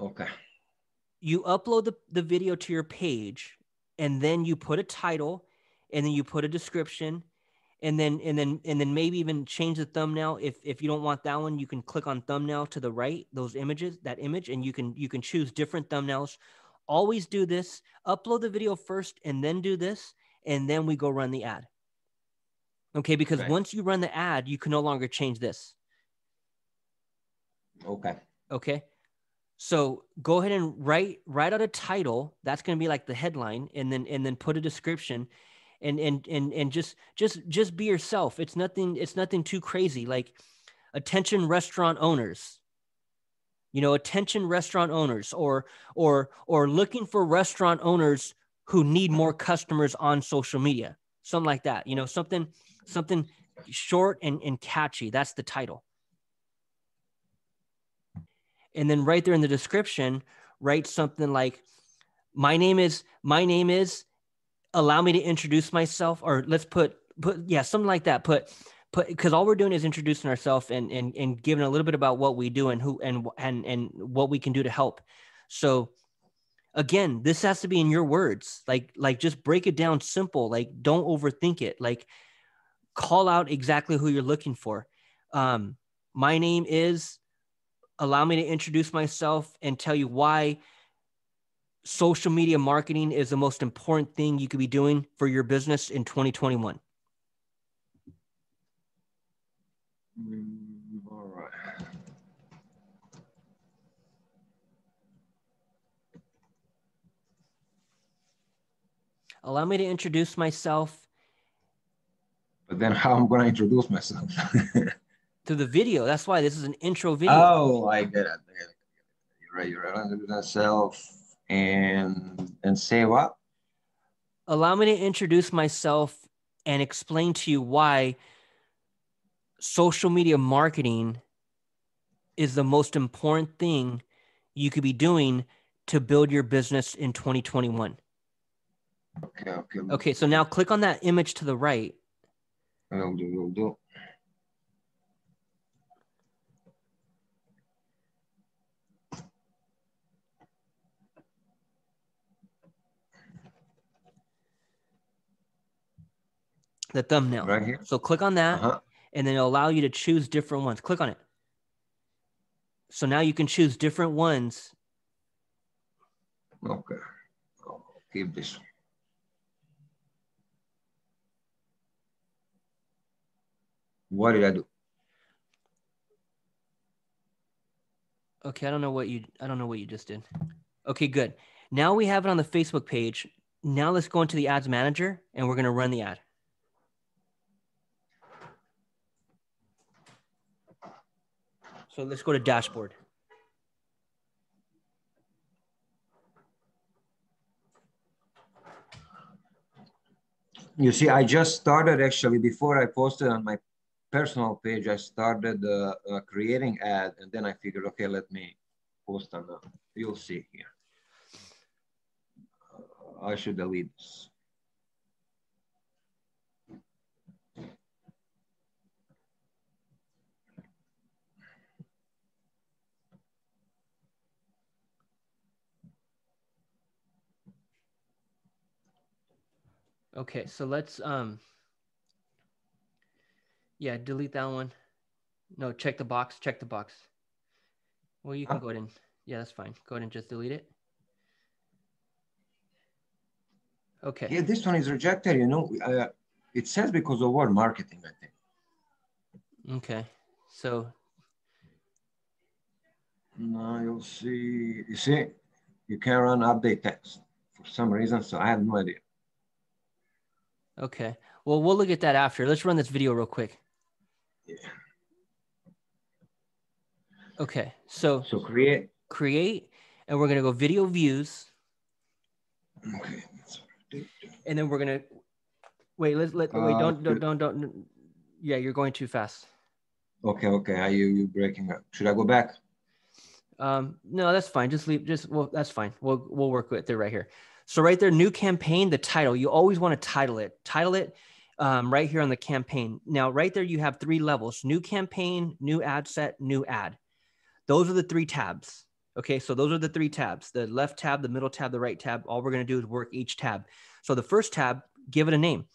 Okay. You upload the video to your page, and then you put a title, and then you put a description, and then maybe even change the thumbnail. If you don't want that one, you can click on thumbnail to the right, those images, that image, and you can choose different thumbnails. Always do this. Upload the video first, and then do this, and then we go run the ad. Okay, because once you run the ad, you can no longer change this. Okay. Okay. So go ahead and write out a title. That's going to be like the headline, and then put a description, and just be yourself. It's nothing too crazy. Like, attention restaurant owners. You know, attention restaurant owners, or looking for restaurant owners who need more customers on social media. Something like that. You know, something short and catchy. That's the title. And then right there in the description, write something like, my name is, allow me to introduce myself, or let's put something like that. Because all we're doing is introducing ourselves and giving a little bit about what we do and who and what we can do to help. So again, this has to be in your words. Like just break it down simple. Like, don't overthink it. Like, call out exactly who you're looking for. My name is, allow me to introduce myself and tell you why social media marketing is the most important thing you could be doing for your business in 2021. All right. Allow me to introduce myself. But then how am I going to introduce myself? To the video. That's why this is an intro video. Oh, I get it. You're right. I'm going to do myself and say what? Allow me to introduce myself and explain to you why social media marketing is the most important thing you could be doing to build your business in 2021. Okay. So now click on that image to the right. I'll do. The thumbnail right here. So click on that, and then it'll allow you to choose different ones. Click on it. So now you can choose different ones. Okay, I'll keep this one. What did I do? Okay, I don't know what you just did. Okay, good. Now we have it on the Facebook page. Now let's go into the ads manager, and we're going to run the ad. So let's go to dashboard. You see, I just started, actually, before I posted on my personal page, I started creating ad, and then I figured, okay, let me post on that. You'll see here. I should delete this. Okay, so let's, delete that one. No, check the box. Well, you can go ahead and, that's fine. Go ahead and just delete it. Okay. Yeah, this one is rejected, it says because of word marketing, I think. Okay, so. Now you see, you can run update text for some reason, so I have no idea. Okay. Well, we'll look at that after. Let's run this video real quick. Yeah. Okay. So create, and we're going to go video views. Okay. And then we're going to wait, don't. Yeah, you're going too fast. Okay. Are you breaking up? Should I go back? No, that's fine. That's fine. We'll work with it right here. So right there, new campaign, the title. You always want to title it right here on the campaign. Now, right there, you have three levels: new campaign, new ad set, new ad. Those are the three tabs. Okay, so those are the three tabs, the left tab, the middle tab, the right tab. All we're going to do is work each tab. So the first tab, give it a name.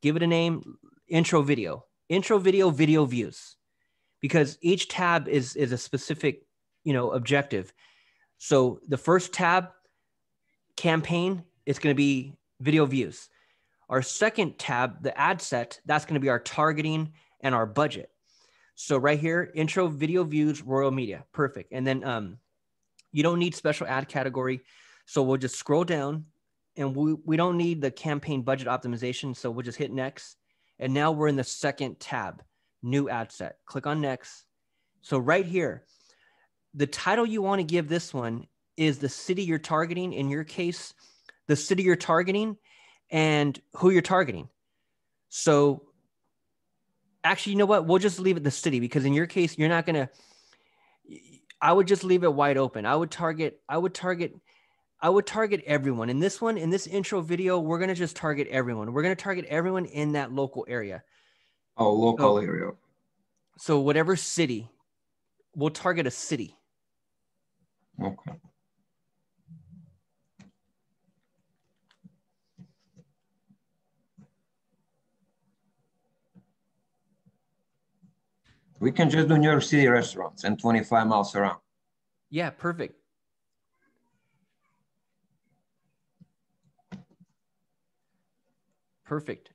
Give it a name, intro video, video views, because each tab is a specific, you know, objective. So the first tab, campaign, it's going to be video views. Our second tab, the ad set, that's going to be our targeting and our budget. So right here, intro video views, Royal Media. Perfect. And then you don't need special ad category. So we'll just scroll down and we don't need the campaign budget optimization. So we'll just hit next. And now we're in the second tab, new ad set. Click on next. So right here, the title you want to give this one is the city you're targeting. In your case, the city you're targeting and who you're targeting. So actually, you know what? We'll just leave it the city, because in your case, you're not going to, I would just leave it wide open. I would target everyone. In this one, in this intro video, we're going to just target everyone. We're going to target everyone in that local area. Oh, local area. So whatever city, we'll target a city. Okay. We can just do New York City restaurants and 25 miles around. Yeah, perfect. Perfect.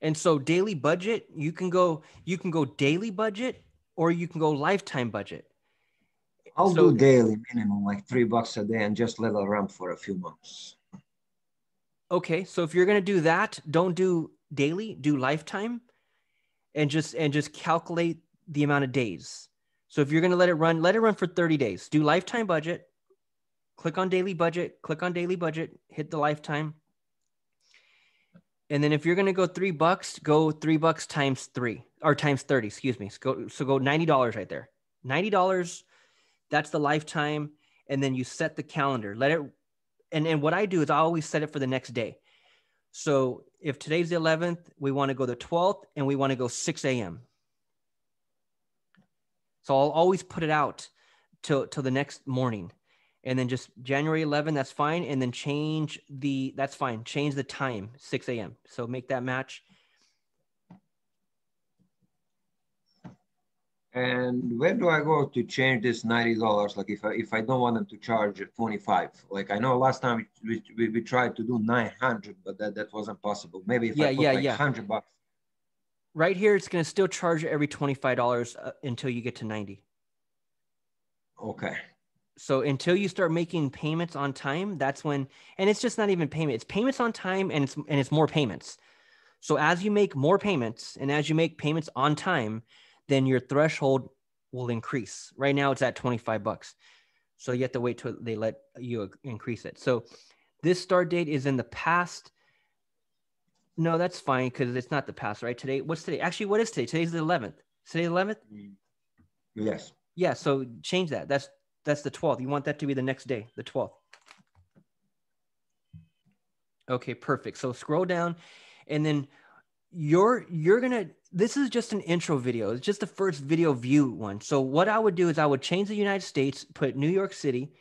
And so daily budget, you can go daily budget or you can go lifetime budget. I'll do daily minimum, like $3 a day, and just let it run for a few months. Okay, so if you're gonna do that, don't do daily, do lifetime, and just calculate the amount of days. So if you're going to let it run for 30 days, do lifetime budget, click on daily budget, hit the lifetime. And then if you're going to go $3, go $3 times 3 or times 30, excuse me. So go $90 right there, $90. That's the lifetime. And then you set the calendar, and what I do is I always set it for the next day. So if today's the 11th, we want to go the 12th and we want to go 6 a.m. So I'll always put it out till the next morning, and then just January 11, that's fine. And then change the time, 6 a.m. So make that match. And where do I go to change this $90? Like if I don't want them to charge 25, like I know last time we tried to do 900, but that wasn't possible. Maybe if I put like 100 bucks. Right here, it's going to still charge every $25 until you get to 90. Okay. So until you start making payments on time, that's when, and it's just not even payment. It's payments on time and it's more payments. So as you make more payments and as you make payments on time, then your threshold will increase. Right now it's at $25. So you have to wait till they let you increase it. So this start date is in the past. No, that's fine, because it's not the past, right? Today, what's today? Actually, what is today? Today's the 11th. Today, the 11th? Yes. Yeah, so change that. That's the 12th. You want that to be the next day, the 12th. Okay, perfect. So scroll down, and then you're gonna, this is just an intro video. It's just the first video view one. So what I would do is I would change the United States, put New York City,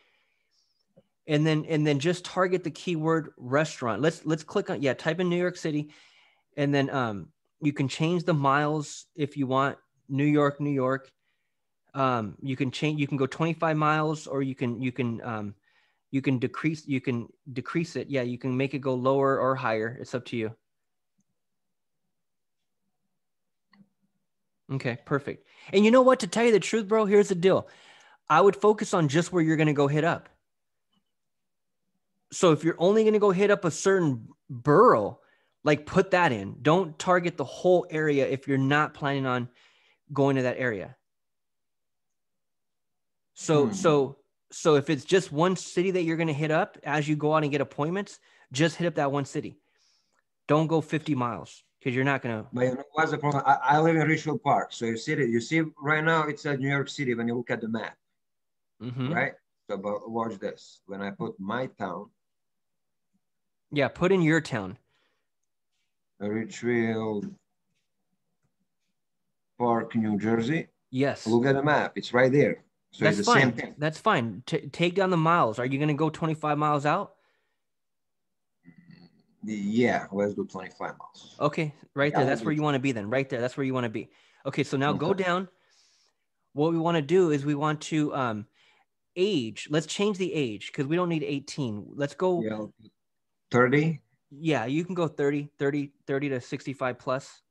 and then just target the keyword restaurant. Let's click on, yeah, type in New York City. And then you can change the miles if you want, New York, New York. You can go 25 miles, or you can decrease it. Yeah, you can make it go lower or higher. It's up to you. Okay, perfect. And you know what, to tell you the truth, bro, here's the deal. I would focus on just where you're going to go hit up. So if you're only going to go hit up a certain borough, like put that in. Don't target the whole area if you're not planning on going to that area. So if it's just one city that you're going to hit up, as you go out and get appointments, just hit up that one city. Don't go 50 miles. Because you're not gonna. But you know what's the problem? I live in Richfield Park, so you see right now it's at New York City when you look at the map, right? So, but watch this. When I put my town. Yeah, put in your town. Richfield Park, New Jersey. Yes. Look at the map. It's right there. So that's fine. That's fine. Take down the miles. Are you going to go 25 miles out? Yeah, let's do 25 miles. Okay, right there. That's where you want to be then. Right there. That's where you want to be. Okay, so now go down. What we want to do is we want to age. Let's change the age because we don't need 18. Let's go. Yeah, 30. Yeah, you can go 30 to 65 plus.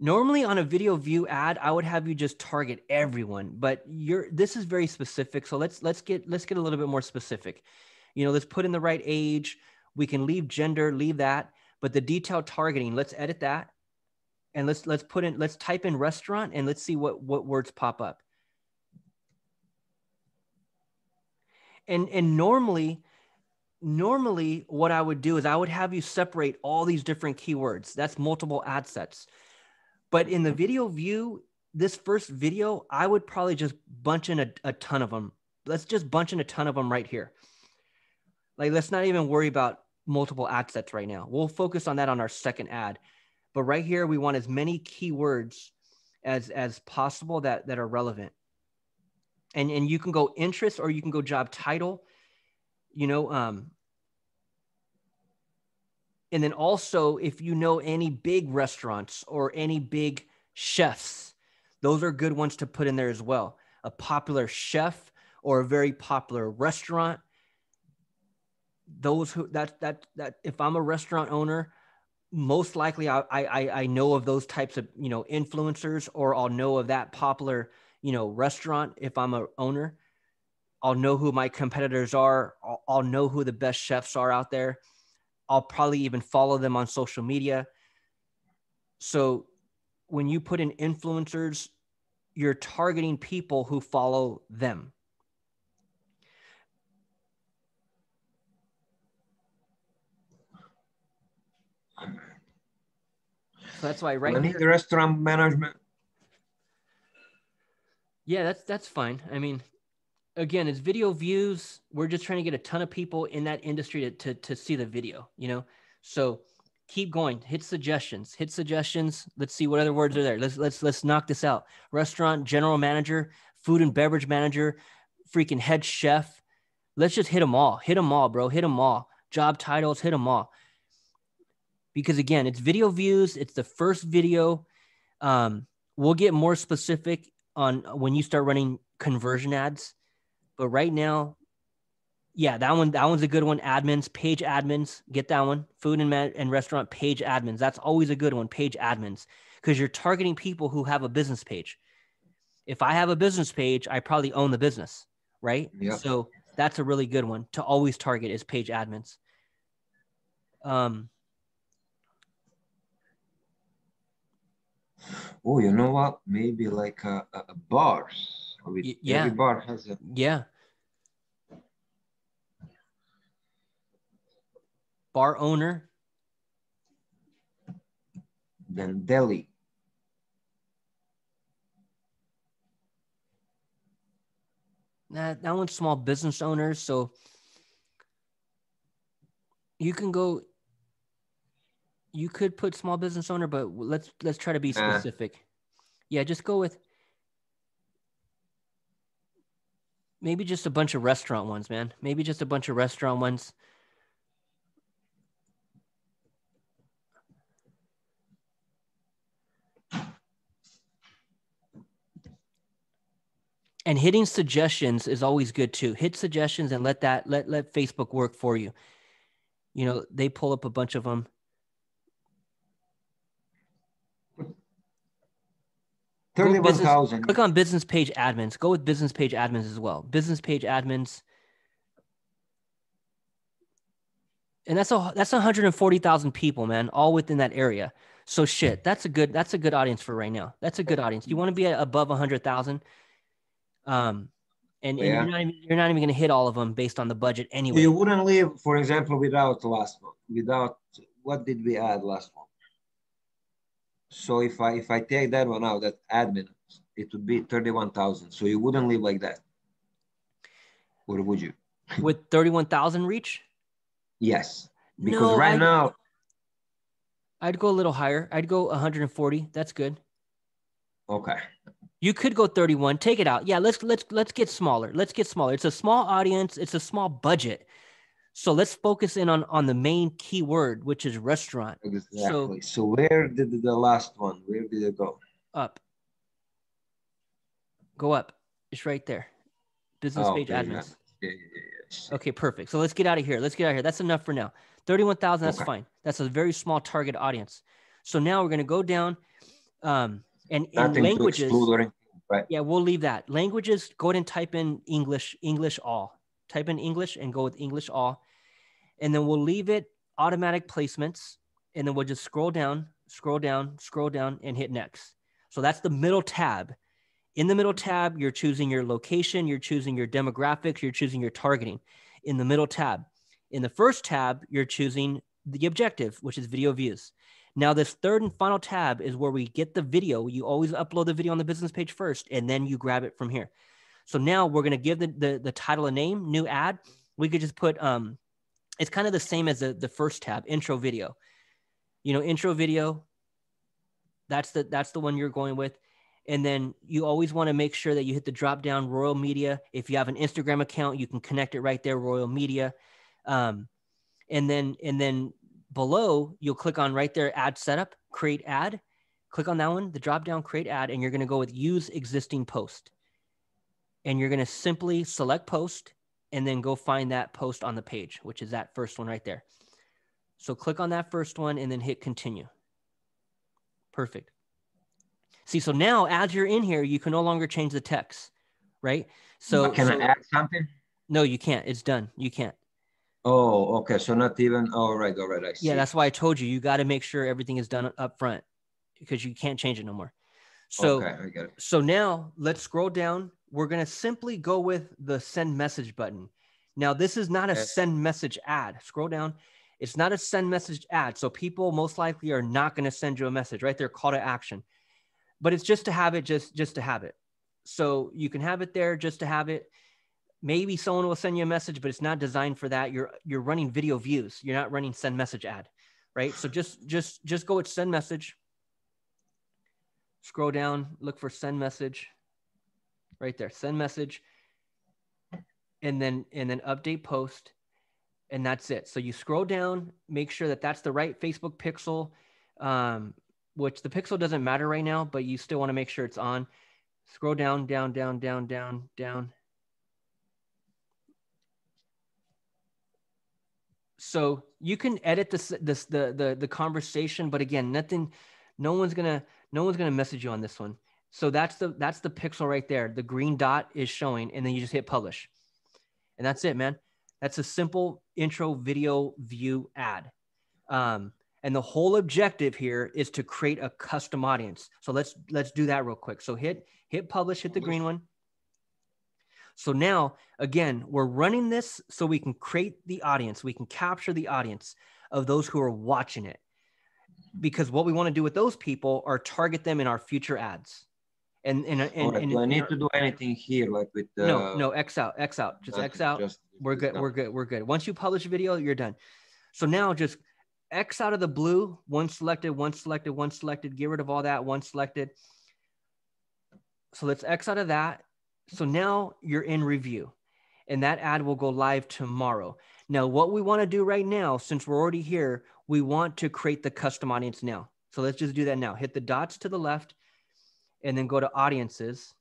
Normally on a video view ad, I would have you just target everyone, but this is very specific. So let's get a little bit more specific. You know, let's put in the right age. We can leave gender, leave that, but the detailed targeting, let's edit that. And let's type in restaurant and let's see what words pop up. And normally what I would do is I would have you separate all these different keywords. That's multiple ad sets. But in the video view, this first video, I would probably just bunch in a ton of them. Let's just bunch in a ton of them right here. Like, let's not even worry about multiple ad sets right now. We'll focus on that on our second ad. But right here, we want as many keywords as possible that are relevant. And you can go interest or you can go job title, you know, and then also, if you know any big restaurants or any big chefs, those are good ones to put in there as well. A popular chef or a very popular restaurant. Those who that if I'm a restaurant owner, most likely I know of those types of, you know, influencers, or I'll know of that popular, you know, restaurant. If I'm an owner, I'll know who my competitors are. I'll know who the best chefs are out there. I'll probably even follow them on social media. So when you put in influencers, you're targeting people who follow them. So that's why right here, the restaurant management. Yeah, that's fine. I mean, again, it's video views. We're just trying to get a ton of people in that industry to see the video, you know? So keep going, hit suggestions. Let's see what other words are there. Let's knock this out. Restaurant, general manager, food and beverage manager, freaking head chef. Let's just hit them all, bro. Hit them all. Job titles, hit them all. Because again, it's video views. It's the first video. We'll get more specific on when you start running conversion ads. But right now, yeah, that one's a good one. Admins, page admins, get that one. Food and restaurant page admins. That's always a good one, page admins, because you're targeting people who have a business page. If I have a business page, I probably own the business, right? Yeah. So that's a really good one to always target is page admins. Oh, you know what? Maybe like a bars. Yeah. Every bar has it. Yeah. Bar owner. Then deli. That one's small business owners. So you can go. You could put small business owner, but let's try to be specific. Yeah, just go with. Maybe just a bunch of restaurant ones, man. Maybe just a bunch of restaurant ones. And hitting suggestions is always good too. Hit suggestions and let Facebook work for you. You know, they pull up a bunch of them. $31,000. Click on business page admins. Go with business page admins as well. Business page admins. And that's 140,000 people, man, all within that area. So shit, that's a good audience for right now. That's a good audience. You want to be above 100,000. And you're not even going to hit all of them based on the budget anyway. You wouldn't leave, for example, without last one. Without what did we add last one? So if I take that one out, that admin, it would be 31,000. So you wouldn't live like that, or would you? With 31,000 reach? Yes, because no, now I'd go a little higher. I'd go 140. That's good. Okay. You could go 31, take it out. Yeah, let's get smaller. Let's get smaller. It's a small audience. It's a small budget. So let's focus in on the main keyword, which is restaurant. Exactly. So where did the last one? Where did it go? Up. Go up. It's right there. Business page admins. Yeah, yeah, yeah. Okay, perfect. So let's get out of here. Let's get out of here. That's enough for now. 31,000. That's fine. That's a very small target audience. So now we're going to go down. And languages, right? Yeah, we'll leave that. Languages, go ahead and type in English all. Type in English and go with English all. And then we'll leave it automatic placements. And then we'll just scroll down, and hit next. So that's the middle tab. In the middle tab, you're choosing your location, you're choosing your demographics, you're choosing your targeting in the middle tab. In the first tab, you're choosing the objective, which is video views. Now, this third and final tab is where we get the video. You always upload the video on the business page first, and then you grab it from here. So now we're going to give the title a name, new ad. We could just put, it's kind of the same as the first tab, intro video. You know, intro video, that's the one you're going with. And then you always want to make sure that you hit the drop down, Royal Media. If you have an Instagram account, you can connect it right there, Royal Media. And then below, you'll click on right there, ad setup, create ad, click on that one, the drop down, create ad, and you're going to go with use existing post. And you're going to simply select post and then go find that post on the page, which is that first one right there. So click on that first one and then hit continue. Perfect. See, so now as you're in here, you can no longer change the text, right? So can I add something? No, you can't. It's done. You can't. Oh, okay. So not even, all right. I see. Yeah, that's why I told you got to make sure everything is done up front because you can't change it no more. So, okay, I get it. So now let's scroll down. We're going to simply go with the send message button. Now, this is not a send message ad. Scroll down. It's not a send message ad. So people most likely are not going to send you a message right there, call to action. But it's just to have it, just to have it. So you can have it there just to have it. Maybe someone will send you a message, but it's not designed for that. You're running video views. You're not running send message ad, right? So just go with send message. Scroll down, look for send message, right there, send message, and then update post, and that's it. So you scroll down, make sure that that's the right Facebook pixel, which the pixel doesn't matter right now, but you still want to make sure it's on. Scroll down, down. So you can edit the conversation, but again, no one's gonna message you on this one. So that's the pixel right there. The green dot is showing, and then you just hit publish, and that's it, man. That's a simple intro video view ad, and the whole objective here is to create a custom audience. So let's do that real quick. So hit publish, hit the green one. So now, again, we're running this so we can create the audience. We can capture the audience of those who are watching it, because what we want to do with those people are target them in our future ads. And do I need to do anything here? Like with the, no, X out, just X out. We're good. Once you publish a video, you're done. So now just X out of the blue, one selected, get rid of all that, one selected. So let's X out of that. So now you're in review, and that ad will go live tomorrow. Now, what we want to do right now, since we're already here, we want to create the custom audience now. So let's just do that now. Hit the dots to the left and then go to audiences.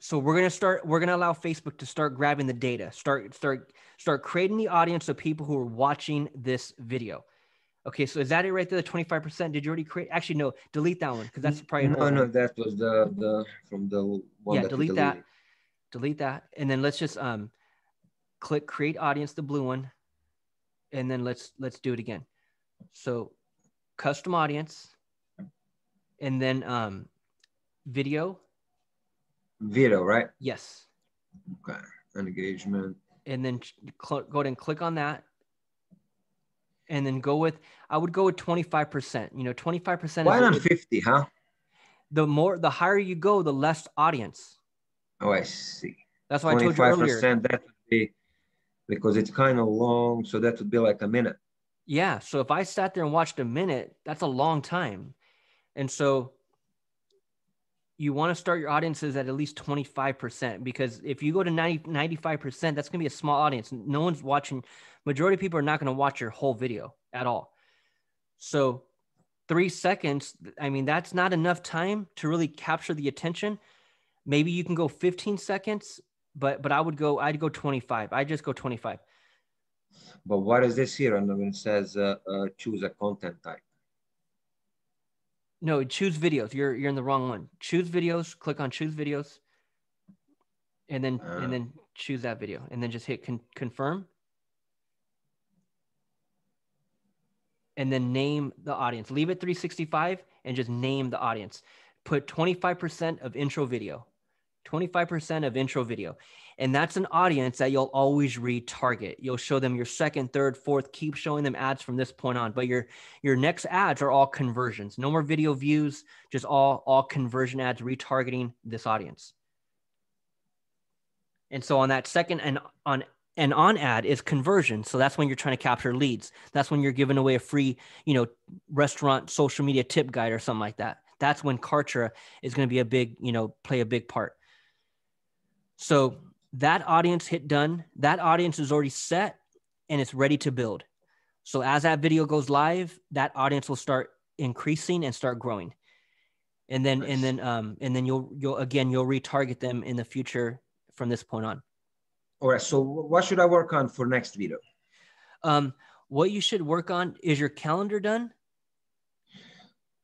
So we're going to allow Facebook to start grabbing the data, start creating the audience of people who are watching this video. Okay, so is that it right there, the 25%? Did you already create? Actually, no, delete that one, because that's probably... No, that was the from the one. Yeah, delete that. And then let's just click create audience, the blue one. And then let's do it again. So custom audience, and then video. Video, right? Yes. Okay, and engagement. And then go ahead and click on that. And then I would go with 25%, 25%. Why not 50, huh? The higher you go, the less audience. Oh, I see. That's why I told you earlier. 25%, that would be, because it's kind of long. So that would be like a minute. Yeah. So if I sat there and watched a minute, that's a long time. And so you want to start your audiences at least 25%, because if you go to 90-95%, that's going to be a small audience. No one's watching. Majority of people are not going to watch your whole video at all. So 3 seconds, I mean, that's not enough time to really capture the attention. Maybe you can go 15 seconds, but I'd go 25. I just go 25. But what is this here? And when it says choose a content type. No, choose videos. You're in the wrong one. Choose videos. Click on choose videos, and then choose that video, and then just hit confirm, and then name the audience. Leave it 365 and just name the audience. Put 25% of intro video, 25% of intro video, and that's an audience that you'll always retarget. You'll show them your second, third, fourth, keep showing them ads from this point on, but your next ads are all conversions. No more video views, just all conversion ads, retargeting this audience. And so on that second and on ad is conversion. So that's when you're trying to capture leads. That's when you're giving away a free, restaurant, social media tip guide or something like that. That's when Kartra is going to be a big, play a big part. So that audience, hit done. That audience is already set and it's ready to build. So as that video goes live, that audience will start increasing and start growing. And then, nice. and then you'll retarget them in the future from this point on. All right. So what should I work on for next video? What you should work on is your calendar done.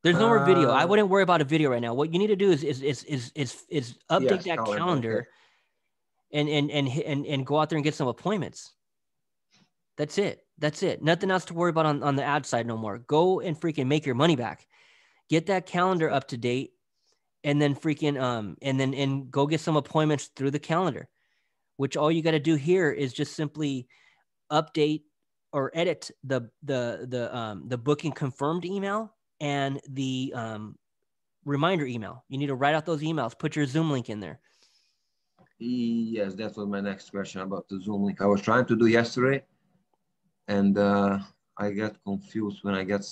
There's no more video. I wouldn't worry about a video right now. What you need to do is update that calendar, and go out there and get some appointments. That's it. That's it. Nothing else to worry about on the ad side no more. Go and freaking make your money back. Get that calendar up to date, and then freaking and go get some appointments through the calendar. Which all you got to do here is just simply update or edit the booking confirmed email and the reminder email. You need to write out those emails, put your Zoom link in there. Yes, that was my next question about the Zoom link. I was trying to do yesterday, and I got confused when I got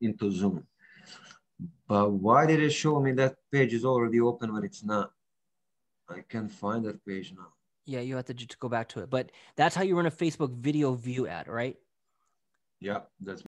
into Zoom. But why did it show me that page is already open when it's not? I can't find that page now. Yeah, you have to just go back to it. But that's how you run a Facebook video view ad, right? Yeah, that's